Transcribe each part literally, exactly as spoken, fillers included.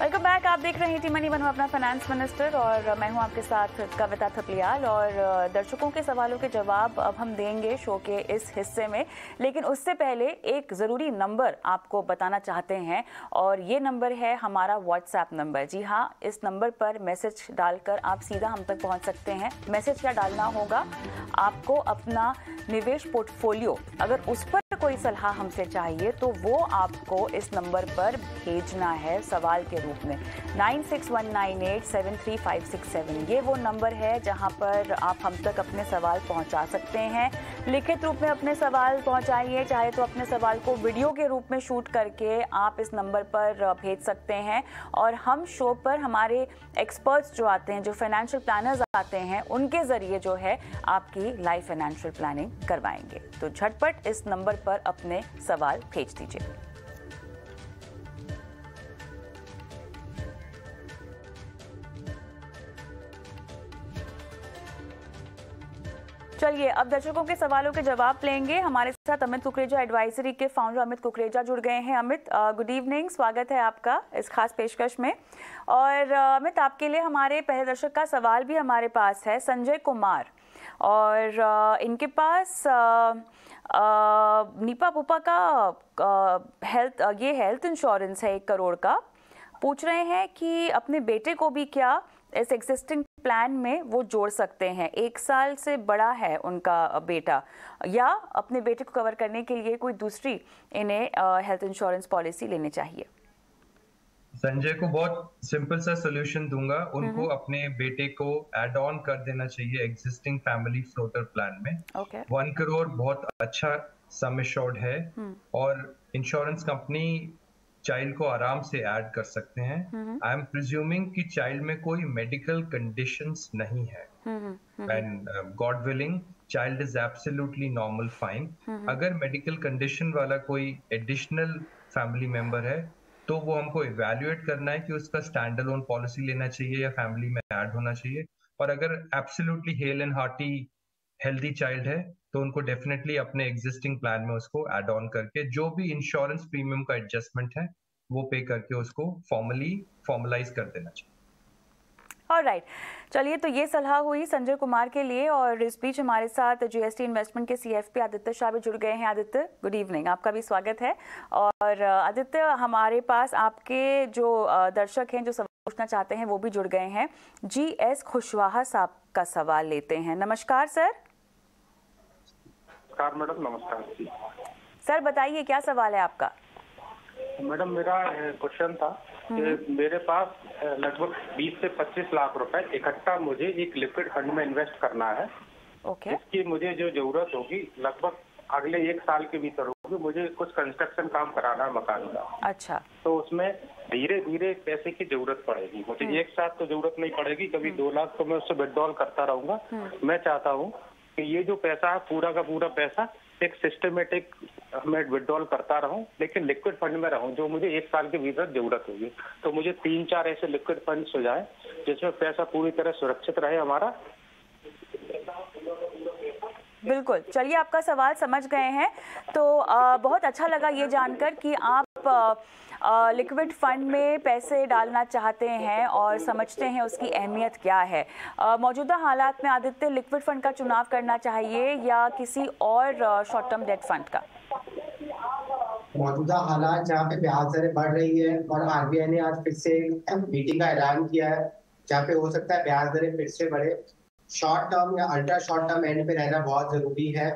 Welcome back. आप देख रहे हैं टी मनी वन, अपना फाइनेंस मिनिस्टर, और मैं हूं आपके साथ कविता थपलियाल। और दर्शकों के सवालों के जवाब अब हम देंगे शो के इस हिस्से में, लेकिन उससे पहले एक ज़रूरी नंबर आपको बताना चाहते हैं, और ये नंबर है हमारा व्हाट्सएप नंबर। जी हाँ, इस नंबर पर मैसेज डालकर आप सीधा हम तक पहुँच सकते हैं। मैसेज क्या डालना होगा आपको? अपना निवेश पोर्टफोलियो, अगर उस पर कोई सलाह हमसे चाहिए तो वो आपको इस नंबर पर भेजना है सवाल के रूप में। Nine six one nine eight seven three five six seven, ये वो नंबर है जहां पर आप हम तक अपने सवाल पहुंचा सकते हैं। लिखित रूप में अपने सवाल पहुंचाइए, चाहे तो अपने सवाल को वीडियो के रूप में शूट करके आप इस नंबर पर भेज सकते हैं, और हम शो पर हमारे एक्सपर्ट्स जो आते हैं, जो फाइनेंशियल प्लानर्स आते हैं, उनके ज़रिए जो है आपकी लाइफ फाइनेंशियल प्लानिंग करवाएंगे। तो झटपट इस नंबर पर पर अपने सवाल भेज दीजिए। चलिए अब दर्शकों के सवालों के जवाब लेंगे। हमारे साथ अमित कुकरेजा, एडवाइजरी के फाउंडर अमित कुकरेजा जुड़ गए हैं। अमित, गुड इवनिंग, स्वागत है आपका इस खास पेशकश में। और अमित, आपके लिए हमारे पहले दर्शक का सवाल भी हमारे पास है, संजय कुमार, और इनके पास नीपा पुपा का हेल्थ, ये हेल्थ इंश्योरेंस है एक करोड़ का। पूछ रहे हैं कि अपने बेटे को भी क्या इस एग्जिस्टिंग प्लान में वो जोड़ सकते हैं? एक साल से बड़ा है उनका बेटा, या अपने बेटे को कवर करने के लिए कोई दूसरी इन्हें हेल्थ इंश्योरेंस पॉलिसी लेनी चाहिए? संजय को बहुत सिंपल सा सोल्यूशन दूंगा। उनको अपने बेटे को एड ऑन कर देना चाहिए एग्जिस्टिंग फैमिली फ्लोटर प्लान में। okay. वन करोड़ बहुत अच्छा सम एश्योर्ड है, और इंश्योरेंस कंपनी चाइल्ड को आराम से ऐड कर सकते हैं। आई एम प्रिज्यूमिंग कि चाइल्ड में कोई मेडिकल कंडीशंस नहीं है, and God willing child is absolutely normal fine. अगर मेडिकल कंडीशन वाला कोई एडिशनल फैमिली मेंबर है तो वो हमको इवैल्यूएट करना है कि उसका स्टैंड अलोन पॉलिसी लेना चाहिए या फैमिली में ऐड होना चाहिए। और अगर absolutely hale and hearty healthy child है तो उनको डेफिनेटली अपने एग्जिस्टिंग प्लान में उसको ऐड ऑन करके जो भी इंश्योरेंस प्रीमियम का एडजस्टमेंट है वो पे करके उसको फॉर्मली फॉर्मलाइज कर देना चाहिए। ऑल राइट, चलिए, तो ये सलाह हुई संजय कुमार के लिए। और इस बीच हमारे साथ जीएसटी इन्वेस्टमेंट के सीएफपी आदित्य शाह भी जुड़ गए हैं। आदित्य, गुड इवनिंग, आपका भी स्वागत है। और आदित्य, हमारे पास आपके जो दर्शक हैं जो सवाल पूछना चाहते हैं वो भी जुड़ गए हैं। जी एस खुशवाहा साहब का सवाल लेते हैं। नमस्कार सर। नमस्कार मैडम। नमस्कार सर, बताइए क्या सवाल है आपका? मैडम, मेरा क्वेश्चन था कि मेरे पास लगभग बीस से पच्चीस लाख रुपए इकट्ठा मुझे एक लिक्विड फंड में इन्वेस्ट करना है। ओके। इसकी मुझे जो जरूरत होगी लगभग अगले एक साल के भीतर होगी। मुझे कुछ कंस्ट्रक्शन काम कराना है मकान का। अच्छा। तो उसमें धीरे धीरे पैसे की जरूरत पड़ेगी मुझे, एक साथ तो जरूरत नहीं पड़ेगी। कभी दो लाख तो मैं उससे विड्रॉल करता रहूंगा। मैं चाहता हूँ कि ये जो पैसा है पूरा का पूरा पैसा एक सिस्टमेटिक मैं विड्रॉल करता रहूं, लेकिन लिक्विड फंड में रहूं जो मुझे एक साल के भीतर जरूरत होगी। तो मुझे तीन चार ऐसे लिक्विड फंड सुझाएं जिसमें पैसा पूरी तरह सुरक्षित रहे हमारा। बिल्कुल, चलिए, आपका सवाल समझ गए हैं। तो आ, बहुत अच्छा लगा ये जानकर कि आप आ, आ, लिक्विड फंड में पैसे डालना चाहते हैं और समझते हैं उसकी अहमियत क्या है। मौजूदा हालात में आदित्य, लिक्विड फंड का चुनाव करना चाहिए या किसी और शॉर्ट टर्म डेट फंड का? मौजूदा हालात जहाँ पे ब्याज दरें बढ़ रही है, और आरबीआई ने आज फिर से मीटिंग का ऐलान किया है जहाँ पे हो सकता है ब्याज दरें फिर से बढ़े। शॉर्ट टर्म या अल्ट्रा शॉर्ट टर्म एंड पे रहना बहुत जरूरी है।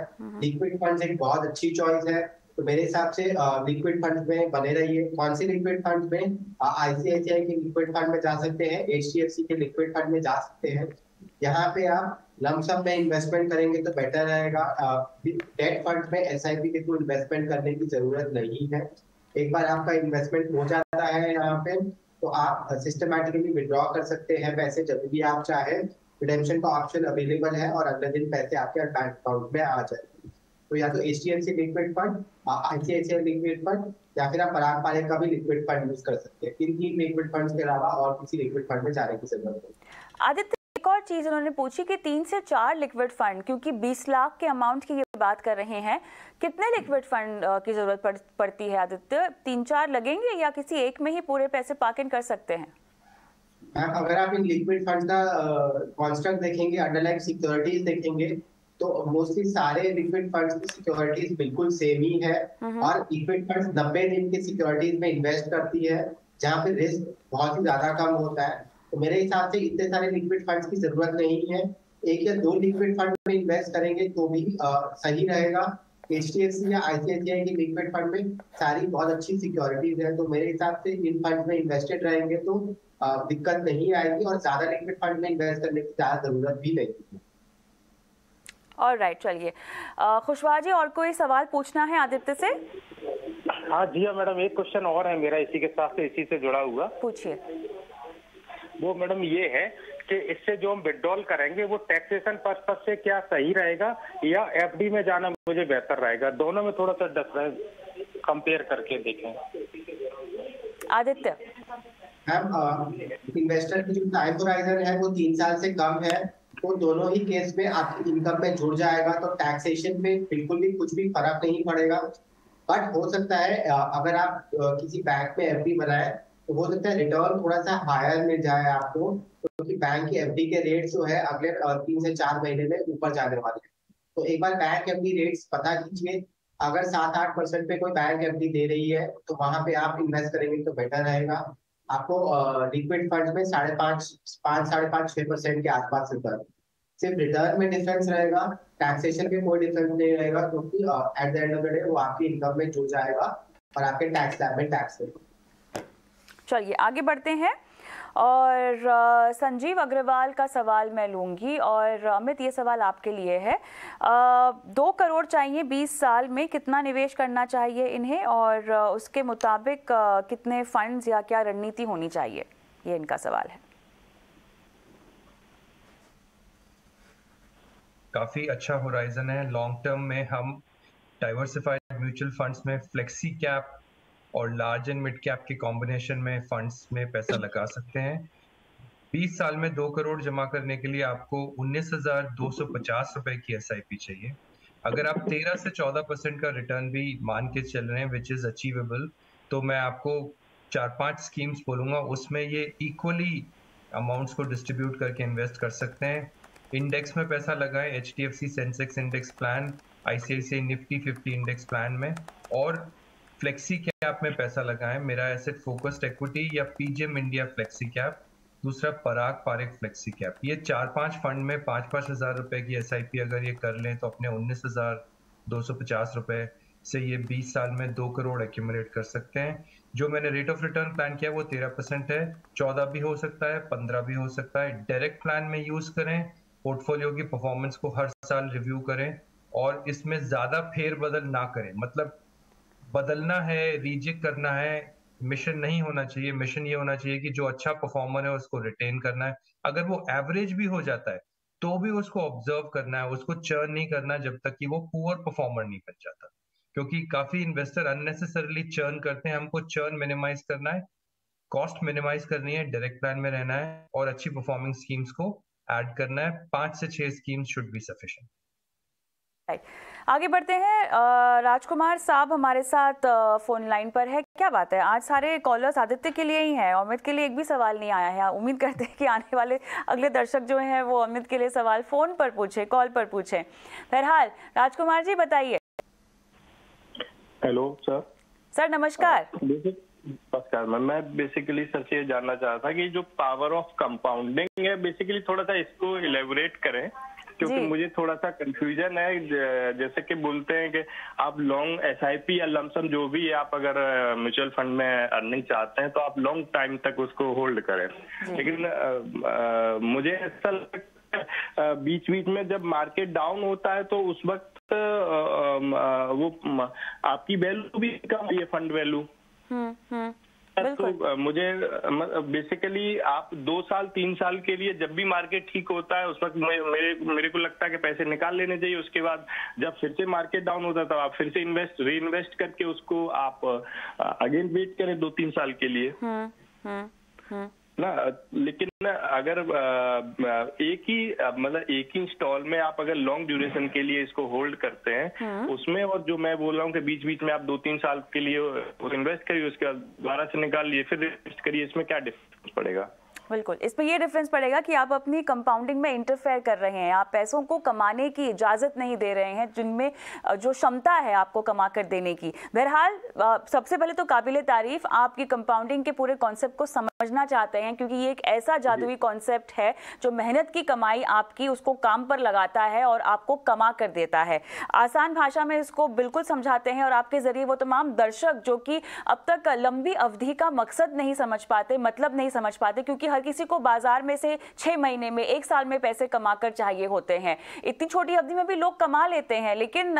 लिक्विड फंड एक बहुत अच्छी चॉइस है। तो मेरे हिसाब से लिक्विड फंड में बने रहिए। कौन सी लिक्विड फंड में? आईसीआईसीआई के लिक्विड फंड में जा सकते हैं, एचडीएफसी के लिक्विड फंड में जा सकते हैं। यहाँ पे आप लमसम में इन्वेस्टमेंट करेंगे तो बेटर रहेगा। डेट फंड में एसआईपी के थ्रू इन्वेस्टमेंट करने की जरूरत नहीं है। एक बार आपका इन्वेस्टमेंट हो जाता है यहाँ पे तो आप सिस्टमेटिकली विड्रॉ कर सकते हैं पैसे जब भी आप चाहें। रिडेम्पशन का ऑप्शन अवेलेबल है और अगले दिन पैसे आपके बैंक अकाउंट में आ जाएंगे। तो या तो HDFC liquid fund, ICICI liquid fund, या फिर आप पराग पारिख का भी लिक्विड फंड यूज कर सकते हैं। इन तीन लिक्विड फंड्स के अलावा और किसी लिक्विड फंड में जाने की जरूरत नहीं। आदित्य, एक और चीज उन्होंने पूछी कि तीन से चार लिक्विड फंड, क्योंकि बीस लाख के अमाउंट की ये बात कर रहे हैं, कितने लिक्विड फंड की जरूरत पड़, पड़ती है आदित्य? तीन चार लगेंगे या किसी एक में ही पूरे पैसे पार्क इन कर सकते हैं? मैम अगर आप इन लिक्विड फंड का कॉन्स्ट्रक्ट देखेंगे, अंडरलाइन सिक्योरिटीज देखेंगे, तो मोस्टली सारे लिक्विड फंड्स की सिक्योरिटीज बिल्कुल सेम ही है। और लिक्विड फंड्स नब्बे दिन की सिक्योरिटीज में इन्वेस्ट करती है, जहाँ पे रिस्क बहुत ही ज्यादा कम होता है। तो मेरे हिसाब से इतने सारे लिक्विड फंड्स की जरूरत नहीं है, एक या दो लिक्विड फंड में इन्वेस्ट करेंगे तो भी आ, सही रहेगा। एच डी एफ सी या आई सी आई सी आई के लिक्विड फंड में सारी बहुत अच्छी सिक्योरिटीज है, तो मेरे हिसाब से इन फंड में इन्वेस्टेड रहेंगे तो आ, दिक्कत नहीं आएगी और ज्यादा लिक्विड फंड में इन्वेस्ट करने की ज्यादा जरूरत भी नहीं है। और राइट, चलिए खुशवा जी, और कोई सवाल पूछना है आदित्य से? हाँ जी हाँ मैडम, एक क्वेश्चन और है मेरा इसी के साथ से, इसी से जुड़ा हुआ। पूछिए। वो मैडम ये है कि इससे जो हम विड्रॉल करेंगे वो टैक्सेशन पर्पस से क्या सही रहेगा या एफडी में जाना मुझे बेहतर रहेगा? दोनों में थोड़ा सा डिफरेंस कंपेयर करके देखें। आदित्य मैम, इन्वेस्टर की जो टाइम होराइजन है वो तीन साल से कम है, तो दोनों ही केस में आपकी इनकम में जुड़ जाएगा, तो टैक्सेशन में बिल्कुल भी कुछ भी फर्क नहीं पड़ेगा। बट हो सकता है अगर आप किसी बैंक में एफडी बनाए तो हो सकता है रिटर्न थोड़ा सा हायर मिल जाए आपको, क्योंकि बैंक की एफडी के रेट जो है अगले तीन से चार महीने में ऊपर जाने वाले हैं। तो एक बार बैंक एफडी रेट्स पता कीजिए, अगर सात आठ परसेंट पे कोई बैंक एफडी दे रही है तो वहां पे आप इन्वेस्ट करेंगे तो बेटर रहेगा। आपको लिक्विड फंड में साढ़े पाँच पाँच साढ़े पाँच छः परसेंट के आसपास रिटर्न, सिर्फ रिटर्न में डिफरेंस रहेगा, टैक्सेशन में कोई डिफरेंस नहीं रहेगा, क्योंकि at the end of the day वो आपकी इनकम में जुड़ जाएगा और आपके टैक्स स्लैब में टैक्स रहेगा। चलिए आगे बढ़ते हैं और आ, संजीव अग्रवाल का सवाल मैं लूँगी। और अमित, ये सवाल आपके लिए है। आ, दो करोड़ चाहिए बीस साल में, कितना निवेश करना चाहिए इन्हें और आ, उसके मुताबिक आ, कितने फंड्स या क्या रणनीति होनी चाहिए, ये इनका सवाल है। काफ़ी अच्छा होराइजन है। लॉन्ग टर्म में हम डाइवर्सिफाइड म्यूचुअल फंड्स में फ्लेक्सी कैप और लार्ज एंड मिड कैप के कॉम्बिनेशन में फंड्स में पैसा लगा सकते हैं। बीस साल में दो करोड़ जमा करने के लिए आपको उन्नीस हजार दो सौ पचास रुपए की एस आई पी चाहिए। अगर आप तेरह से चौदह परसेंट का रिटर्न भी मान के चल रहे हैं, विच इज अचीवेबल, तो मैं आपको चार पांच स्कीम्स बोलूंगा, उसमें ये इक्वली अमाउंट्स को डिस्ट्रीब्यूट करके इन्वेस्ट कर सकते हैं। इंडेक्स में पैसा लगाएं, H D F C Sensex index plan, I C I C I Nifty fifty index plan में, और फ्लेक्सी कैप में पैसा लगाएं, मेरा एसेट फोकस्ड इक्विटी या पीजीएम इंडिया फ्लेक्सी कैप, दूसरा पराग पारिक फ्लेक्सी कैप। ये चार पांच फंड में पाँच पाँच हज़ार रुपये की एस आई पी अगर ये कर लें तो अपने उन्नीस हज़ार दो सौ पचास रुपये से ये बीस साल में दो करोड़ एक्यूमुलेट कर सकते हैं। जो मैंने रेट ऑफ रिटर्न प्लान किया वो तेरह परसेंट है, चौदह भी हो सकता है, पंद्रह भी हो सकता है। डायरेक्ट प्लान में यूज़ करें, पोर्टफोलियो की परफॉर्मेंस को हर साल रिव्यू करें और इसमें ज़्यादा फेरबदल ना करें। मतलब बदलना है, रिजेक्ट करना है, मिशन नहीं होना चाहिए। मिशन ये होना चाहिए कि जो अच्छा परफॉर्मर है उसको रिटेन करना है, अगर वो एवरेज भी हो जाता है तो भी उसको ऑब्जर्व करना है, उसको चर्न नहीं करना जब तक कि वो पुअर परफॉर्मर नहीं बन जाता, क्योंकि काफी इन्वेस्टर अननेसेसरली चर्न करते हैं। हमको चर्न मिनिमाइज करना है, कॉस्ट मिनिमाइज करनी है, डायरेक्ट प्लान में रहना है और अच्छी परफॉर्मिंग स्कीम्स को एड करना है। पांच से छह schemes should be sufficient. Right, आगे बढ़ते हैं। राजकुमार साहब हमारे साथ फोन लाइन पर है। क्या बात है, आज सारे कॉलर्स आदित्य के लिए ही हैं, अमित के लिए एक भी सवाल नहीं आया है। उम्मीद करते हैं कि आने वाले अगले दर्शक जो हैं वो अमित के लिए सवाल फोन पर पूछे, कॉल पर पूछे। बहरहाल राजकुमार जी बताइए। Hello sir. सर नमस्कार। नमस्कार मैम, मैं बेसिकली सर से ये जानना चाह रहा था कि जो पावर ऑफ कंपाउंडिंग है, बेसिकली थोड़ा सा इसको इलेबोरेट करें, क्योंकि मुझे थोड़ा सा कंफ्यूजन है। जैसे कि बोलते हैं कि आप लॉन्ग एस आई पी या लमसम जो भी है, आप अगर म्यूचुअल फंड में अर्निंग चाहते हैं तो आप लॉन्ग टाइम तक उसको होल्ड करें, लेकिन आ, आ, मुझे ऐसा लगता है बीच बीच में जब मार्केट डाउन होता है तो उस वक्त आ, आ, वो आपकी वैल्यू भी कम है, फंड वैल्यू। हम्म हम्म तो मुझे बेसिकली आप दो साल तीन साल के लिए जब भी मार्केट ठीक होता है उस वक्त मेरे मेरे को लगता है कि पैसे निकाल लेने चाहिए। उसके बाद जब फिर से मार्केट डाउन होता है तो आप फिर से इन्वेस्ट री इन्वेस्ट करके उसको आप अगेन वेट करें दो तीन साल के लिए। हम्म हम्म ना, लेकिन ना अगर एक ही मतलब एक ही स्टॉल में आप अगर लॉन्ग ड्यूरेशन के लिए इसको होल्ड करते हैं हाँ? उसमें, और जो मैं बोल रहा हूँ कि बीच बीच में आप दो तीन साल के लिए इन्वेस्ट करिए, उसके बाद दोबारा से निकाल लिए फिर इन्वेस्ट करिए, इसमें क्या डिफरेंस पड़ेगा? बिल्कुल, इसमें यह डिफरेंस पड़ेगा कि आप अपनी कंपाउंडिंग में इंटरफेयर कर रहे हैं, आप पैसों को कमाने की इजाज़त नहीं दे रहे हैं जिनमें जो क्षमता है आपको कमा कर देने की। बहरहाल सबसे पहले तो काबिले तारीफ आपकी कंपाउंडिंग के पूरे कॉन्सेप्ट को समझना चाहते हैं, क्योंकि ये एक ऐसा जादुई कॉन्सेप्ट है जो मेहनत की कमाई आपकी उसको काम पर लगाता है और आपको कमा कर देता है। आसान भाषा में इसको बिल्कुल समझाते हैं और आपके जरिए वो तमाम दर्शक जो कि अब तक लंबी अवधि का मकसद नहीं समझ पाते, मतलब नहीं समझ पाते, क्योंकि हर किसी को बाजार में से छह महीने में एक साल में पैसे कमाकर चाहिए होते हैं। इतनी छोटी अवधि में भी लोग कमा लेते हैं, लेकिन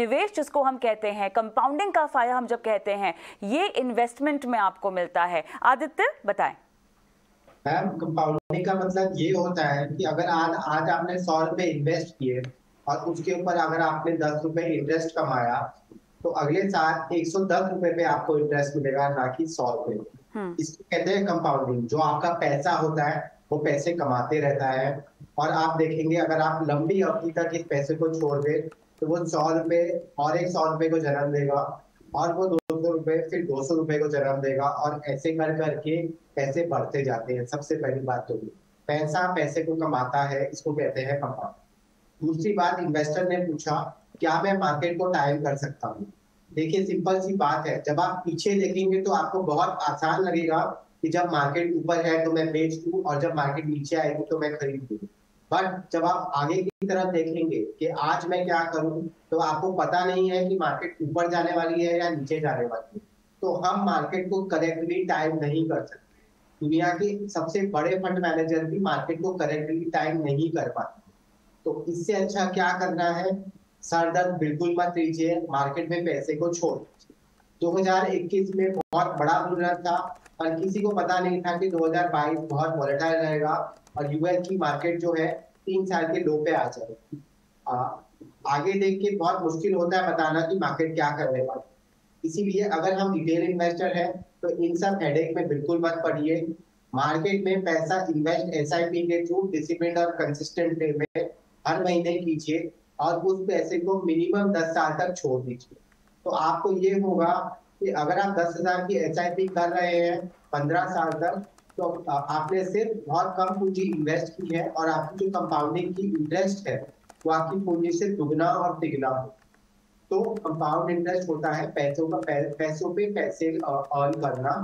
निवेश जिसको हम कहते हैं, कंपाउंडिंग का फायदा हम जब कहते हैं, ये इन्वेस्टमेंट में आपको मिलता है। आदित्य बताएं। मैम, कंपाउंडिंग का मतलब ये होता है कि अगर आज आज आपने सौ रुपए इन्वेस्ट किए और उसके ऊपर अगर आपने दस रुपए इंटरेस्ट कमाया तो अगले साल एक सौ दस रुपए पे आपको इंटरेस्ट मिलेगा, ना कि सौ रुपए। इसको कहते हैं कंपाउंडिंग। जो आपका पैसा होता है वो पैसे कमाते रहता है, और आप देखेंगे अगर आप लंबी अवधि तक इस पैसे को छोड़ दे तो वो सौ रुपए और एक सौ रुपए को जन्म देगा, और वो दो सौ रुपए फिर दो सौ रुपए को जन्म देगा, और ऐसे कर करके पैसे बढ़ते जाते हैं। सबसे पहली बात तो पैसा पैसे को कमाता है, इसको कहते हैं कंपाउंड। दूसरी बात, इन्वेस्टर ने पूछा क्या मैं मार्केट को टाइम कर सकता हूँ। देखिए, सिंपल सी बात है, जब आप पीछे देखेंगे तो आपको बहुत आसान लगेगा कि जब मार्केट ऊपर है तो मैं बेच दूं और जब मार्केट नीचे आएगी तो मैं खरीद दूं। बट जब आप आगे की तरफ देखेंगे कि आज मैं क्या करूं, तो आपको पता नहीं है कि मार्केट ऊपर जाने वाली है या नीचे जाने वाली है। तो हम मार्केट को करेक्टली टाइम नहीं कर सकते। दुनिया के सबसे बड़े फंड मैनेजर भी मार्केट को करेक्टली टाइम नहीं कर पाते। तो इससे अच्छा क्या करना है, सर दर्द बिल्कुल मत लीजिए, मार्केट में पैसे को छोड़। दो हज़ार इक्कीस में बहुत बड़ा बुलरन था और किसी को पता नहीं था कि दो हज़ार बाईस बहुत वोलेटाइल रहेगा और यूएस की मार्केट जो है तीन साल के लो पे आ जाएगी। आगे देख के बहुत मुश्किल होता है बताना कि मार्केट क्या करेगा। इसीलिए अगर हम रिटेल इन्वेस्टर हैं तो इन सब हेडेक में बिल्कुल मत पड़िए। मार्केट में पैसा इन्वेस्ट एस आई पी के थ्रू डिसिप्लिन और कंसिस्टेंट वे में हर महीने कीजिए और उस पैसे को मिनिमम दस साल तक छोड़ दीजिए। तो आपको ये होगा कि अगर आप दस हजार की एस आई पी कर रहे हैं पंद्रह साल तक, तो आपने सिर्फ बहुत कम पूंजी इन्वेस्ट की है और आपकी जो कंपाउंडिंग की इंटरेस्ट है वो आपकी पूंजी से दुगना और तिगना हो। तो कंपाउंड इंटरेस्ट होता है पैसों का, पैसों पे पैसे अर्न करना।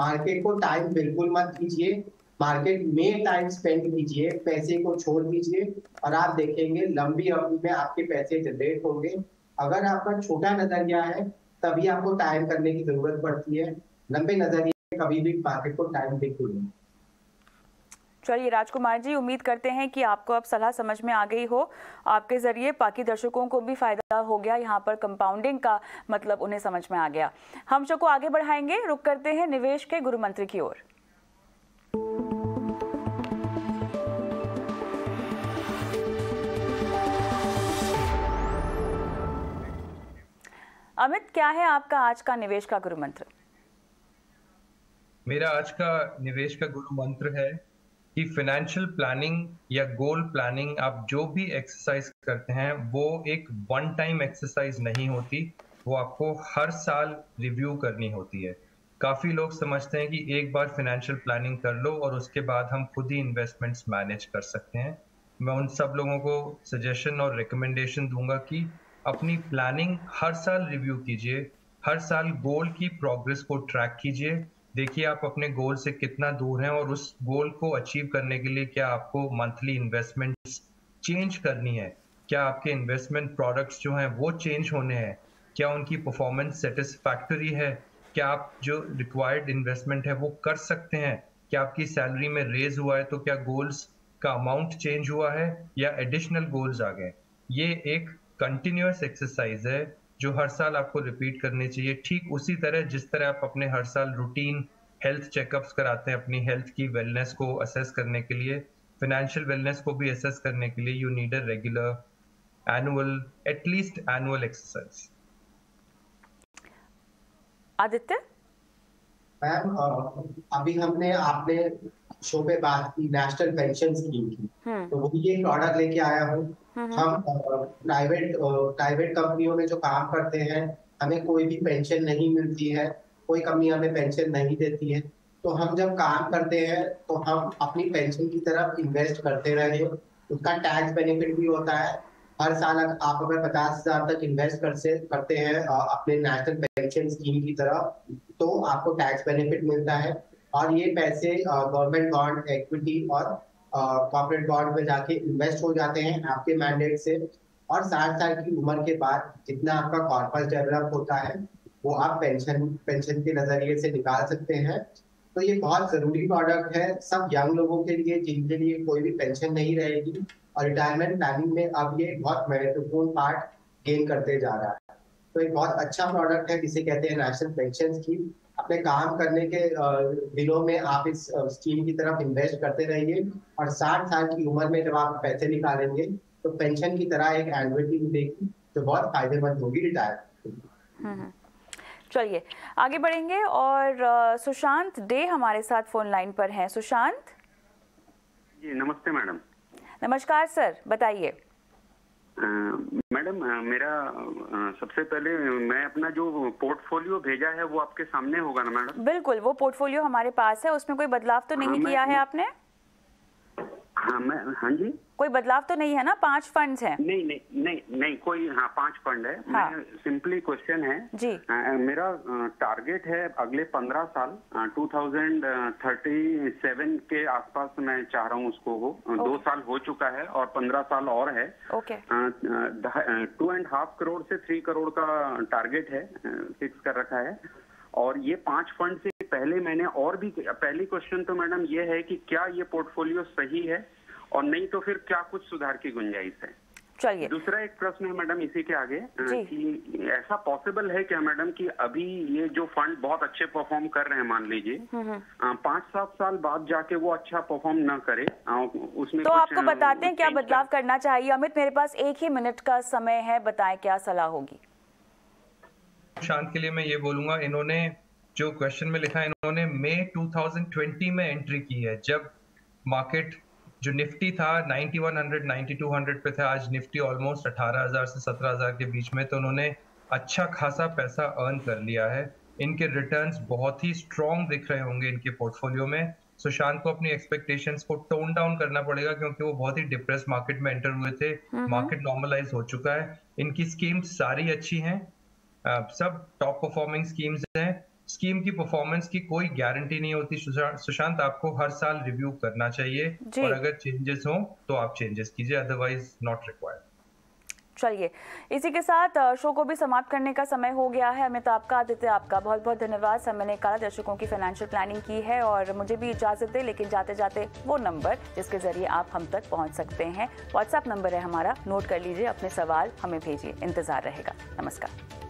मार्केट को टाइम बिल्कुल मत दीजिए, मार्केट में टाइम स्पेंड कीजिए, पैसे को छोड़ दीजिए और आप देखेंगे लंबी अवधि में आपके पैसे जनरेट होंगे। अगर आपका छोटा नजरिया है तभी आपको टाइम करने की जरूरत पड़ती है, लंबे नजरिए कभी भी मार्केट को टाइम बिल्कुल नहीं। चलिए राजकुमार जी, उम्मीद करते हैं कि आपको अब सलाह समझ में आ गई हो, आपके ज़रिए बाकी दर्शकों को भी फ़ायदा हो गया, यहाँ पर कंपाउंडिंग का मतलब उन्हें समझ में आ गया। हम शो को आगे बढ़ाएंगे, रुक करते हैं निवेश के गुरु मंत्र की ओर। अमित, क्या है आपका आज का निवेश का गुरु मंत्र? मेरा आज का निवेश का गुरु मंत्र है कि फाइनेंशियल प्लानिंग या गोल प्लानिंग, आप जो भी एक्सरसाइज करते हैं वो एक वन टाइम एक्सरसाइज नहीं होती, वो आपको हर साल रिव्यू करनी होती है। काफी लोग समझते हैं कि एक बार फाइनेंशियल प्लानिंग कर लो और उसके बाद हम खुद ही इन्वेस्टमेंट्स मैनेज कर सकते हैं। मैं उन सब लोगों को सजेशन और रिकमेंडेशन दूंगा कि अपनी प्लानिंग हर साल रिव्यू कीजिए, हर साल गोल की प्रोग्रेस को ट्रैक कीजिए, देखिए आप अपने गोल से कितना दूर हैं और उस गोल को अचीव करने के लिए क्या आपको मंथली इन्वेस्टमेंट्स चेंज करनी है, क्या आपके इन्वेस्टमेंट प्रोडक्ट्स जो हैं वो चेंज होने हैं, क्या उनकी परफॉर्मेंस सेटिस्फैक्टरी है, क्या आप जो रिक्वायर्ड इन्वेस्टमेंट है वो कर सकते हैं, क्या आपकी सैलरी में रेज हुआ है तो क्या गोल्स का अमाउंट चेंज हुआ है या एडिशनल गोल्स आ गए। ये एक कंटिन्यूअस एक्सरसाइज है जो हर साल आपको रिपीट करनी चाहिए, ठीक उसी तरह जिस तरह आप अपने हर साल रूटीन हेल्थ चेकअप्स कराते हैं। अपनी हेल्थ की वेलनेस को असेस करने के लिए, फाइनेंशियल वेलनेस को भी असेस करने के लिए you need a regular annual, at least annual exercise. Aditya ma'am, अभी हमने आपने शो पे बात की नेशनल पेंशन स्कीम की, तो वो ये प्रोडक्ट लेके आया हूँ। हम प्राइवेट प्राइवेट कंपनियों में जो काम करते हैं हमें कोई भी पेंशन नहीं मिलती है, कोई कंपनी हमें पेंशन नहीं देती है, तो हम जब काम करते हैं तो हम अपनी पेंशन की तरफ इन्वेस्ट करते रहे। उसका टैक्स बेनिफिट भी होता है, हर साल आप अगर पचास हजार तक इन्वेस्ट कर करते हैं अपने नेशनल पेंशन स्कीम की तरफ तो आपको टैक्स बेनिफिट मिलता है, और ये पैसे गवर्नमेंट बॉन्ड, इक्विटी और कॉर्पोरेट बॉन्ड में जाके इन्वेस्ट हो जाते हैं आपके मैंडेट से, और साठ साल की उम्र के बाद जितना आपका कॉर्पस डेवलप होता है वो आप पेंशन पेंशन के नजरिए से निकाल सकते हैं। तो ये बहुत जरूरी प्रोडक्ट है सब यंग लोगों के लिए जिनके लिए कोई भी पेंशन नहीं रहेगी, और रिटायरमेंट प्लानिंग में अब ये बहुत महत्वपूर्ण पार्ट गेन करते जा रहा है। तो एक बहुत अच्छा प्रोडक्ट है जिसे कहते हैं नेशनल पेंशन स्कीम। अपने काम करने के दिनों में आप इस स्कीम की तरफ इन्वेस्ट करते रहिए, और साठ साल की उम्र में जब आप पैसे निकालेंगे तो पेंशन की तरह एक एन्युटी मिलेगी जो बहुत फायदेमंद होगी रिटायरमेंट। चलिए आगे बढ़ेंगे और सुशांत डे हमारे साथ फोन लाइन पर हैं। सुशांत जी नमस्ते मैडम। नमस्कार सर, बताइए। मैडम मेरा सबसे पहले मैं अपना जो पोर्टफोलियो भेजा है वो आपके सामने होगा ना मैडम? बिल्कुल, वो पोर्टफोलियो हमारे पास है, उसमें कोई बदलाव तो नहीं हाँ, किया है आपने? हाँ मैं हाँ जी कोई बदलाव तो नहीं है ना? पांच फंड्स हैं। नहीं नहीं नहीं नहीं कोई हाँ पांच फंड है हाँ। सिंपली क्वेश्चन है जी आ, मेरा टारगेट है अगले पंद्रह साल दो हज़ार सैंतीस के आसपास मैं चाह रहा हूँ उसको हो। okay. दो साल हो चुका है और पंद्रह साल और है। Okay two and half crore से थ्री करोड़ का टारगेट है, फिक्स कर रखा है। और ये पांच फंड से पहले मैंने और भी पहली क्वेश्चन तो मैडम ये है कि क्या ये पोर्टफोलियो सही है और नहीं तो फिर क्या कुछ सुधार की गुंजाइश है। चलिए दूसरा एक प्रश्न है मैडम इसी के आगे कि ऐसा पॉसिबल है क्या मैडम कि अभी ये जो फंड बहुत अच्छे परफॉर्म कर रहे हैं, मान लीजिए पांच सात साल बाद जाके वो अच्छा परफॉर्म ना करे, उसमें तो आपको बताते हैं क्या बदलाव करना चाहिए? अमित मेरे पास एक ही मिनट का समय है, बताएं क्या सलाह होगी? शांत के लिए मैं ये बोलूंगा, इन्होंने जो क्वेश्चन में लिखा है इन्होंने मई दो हज़ार बीस में एंट्री की है जब मार्केट जो निफ्टी था इक्यानवे सौ बानवे सौ पे था, आज निफ्टी ऑलमोस्ट अठारह हज़ार से सत्रह हज़ार के बीच में, तो उन्होंने अच्छा खासा पैसा अर्न कर लिया है। इनके रिटर्न्स बहुत ही स्ट्रॉन्ग दिख रहे होंगे इनके पोर्टफोलियो में। सुशांत को अपनी एक्सपेक्टेशंस को टोन डाउन करना पड़ेगा क्योंकि वो बहुत ही डिप्रेस मार्केट में एंटर हुए थे, मार्केट नॉर्मलाइज हो चुका है। इनकी स्कीम्स सारी अच्छी हैं, सब टॉप परफॉर्मिंग स्कीम्स हैं। स्कीम की परफॉर्मेंस की कोई गारंटी नहीं होती सुशांत, आपको हर साल रिव्यू करना चाहिए और अगर चेंजेस हो तो आप चेंजेस कीजिए, अदरवाइज नॉट रिक्वायर्ड। चलिए इसी के साथ शो को भी समाप्त करने का समय हो गया है। अमित आपका, आदित्य आपका बहुत बहुत धन्यवाद। समय निकाला, दर्शकों की फाइनेंशियल प्लानिंग की है और मुझे भी इजाजत दे, लेकिन जाते जाते वो नंबर जिसके जरिए आप हम तक पहुंच सकते हैं व्हाट्सएप नंबर है हमारा, नोट कर लीजिए, अपने सवाल हमें भेजिए, इंतजार रहेगा। नमस्कार।